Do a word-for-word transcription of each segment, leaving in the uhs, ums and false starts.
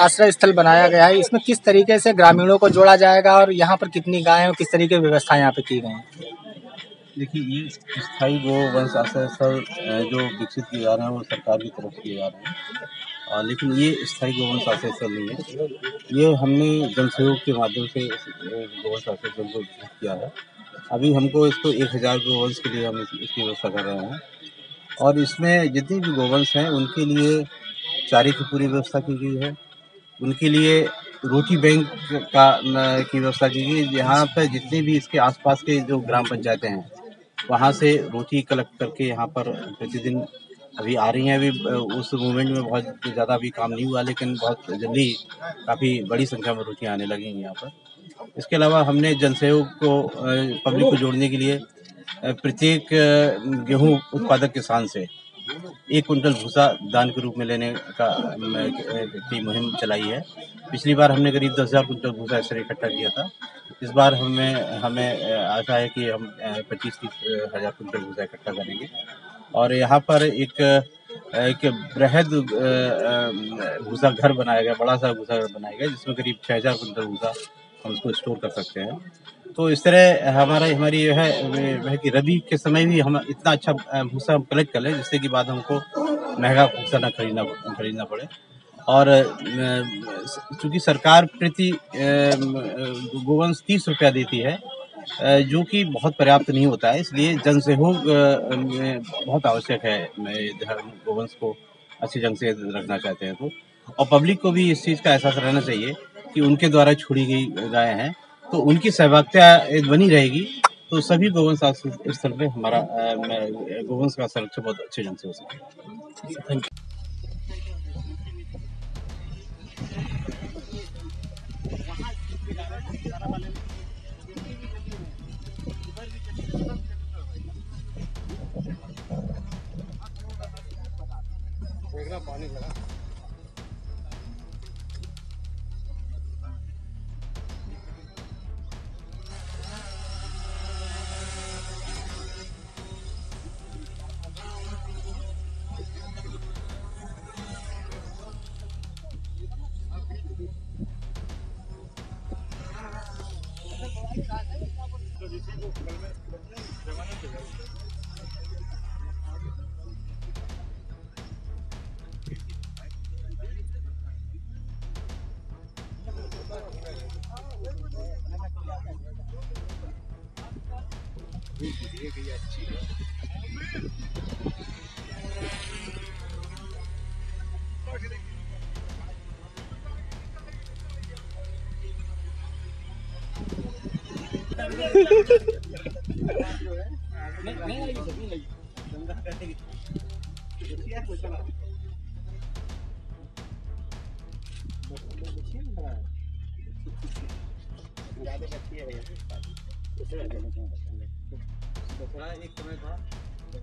आश्रय स्थल बनाया गया है, इसमें किस तरीके से ग्रामीणों को जोड़ा जाएगा और यहाँ पर कितनी गायें और किस तरीके की व्यवस्था यहाँ पे की गई है? देखिए, ये स्थायी गोवंश आश्रय स्थल जो विकसित किए जा रहे हैं वो सरकार की तरफ किए जा रहे हैं, और लेकिन ये स्थायी गोवंश आश्रय स्थल नहीं है। ये हमने जन सहयोग के माध्यम से गोवंश आश्रय स्थल को विकसित किया है। अभी हमको इसको एक हज़ार गोवंश के लिए हम इसकी व्यवस्था कर रहे हैं, और इसमें जितने भी गोवंश हैं उनके लिए चारे की पूरी व्यवस्था की गई है, उनके लिए रोटी बैंक का की व्यवस्था की गई। यहाँ पर जितने भी इसके आसपास के जो ग्राम पंचायतें हैं वहाँ से रोटी कलेक्ट करके यहाँ पर प्रतिदिन अभी आ रही हैं। अभी उस मूवमेंट में बहुत ज़्यादा अभी काम नहीं हुआ, लेकिन बहुत जल्दी काफ़ी बड़ी संख्या में रोटियाँ आने लगेंगी यहाँ पर। इसके अलावा हमने जनसहयोग को पब्लिक को जोड़ने के लिए प्रत्येक गेहूँ उत्पादक किसान से एक कुंटल भूसा दान के रूप में लेने का की मुहिम चलाई है। पिछली बार हमने करीब दस हज़ार कुंटल भूसा इससे इकट्ठा किया था। इस बार हमें हमें आशा है कि हम पच्चीस तीस हज़ार कुंटल भूसा इकट्ठा करेंगे, और यहाँ पर एक एक बृहद भूसा घर बनाया गया, बड़ा सा भूसा घर बनाया गया, जिसमें करीब छः हज़ार कुंटल भूसा हम उसको स्टोर कर सकते हैं। तो इस तरह हमारा हमारी यह है वह कि रबी के समय भी हम इतना अच्छा भूसा हम कलेक्ट कर लें जिससे कि बाद हमको महंगा भूसा ना खरीदना खरीदना पड़े। और चूँकि सरकार प्रति गोवंश तीस रुपया देती है, जो कि बहुत पर्याप्त नहीं होता है, इसलिए जन सहयोग बहुत आवश्यक है। गोवंश को अच्छे ढंग से रखना चाहते हैं तो, और पब्लिक को भी इस चीज़ का एहसास रहना चाहिए कि उनके द्वारा छोड़ी गई गायें हैं, तो उनकी सहभागिता बनी रहेगी तो सभी गोवंश आश्रय स्थल पे हमारा गोवंश का संरक्षण बहुत अच्छे ढंग से हो सके। Thank you. पानी लगा अच्छी नहीं लगी, सभी लगी गंगा करते हैं। एक समय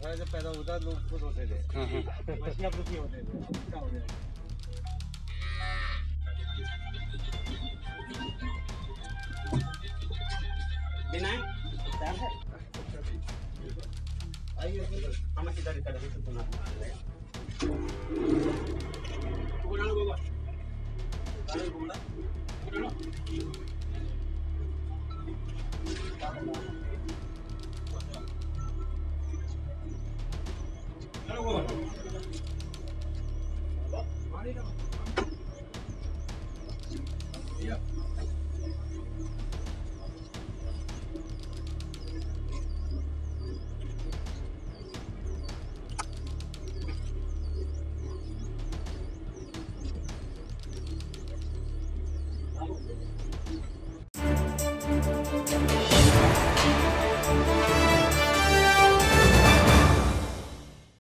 था जब पैदा होता लोग खुद होते थे, मछलियाँ होते थे, Yeah.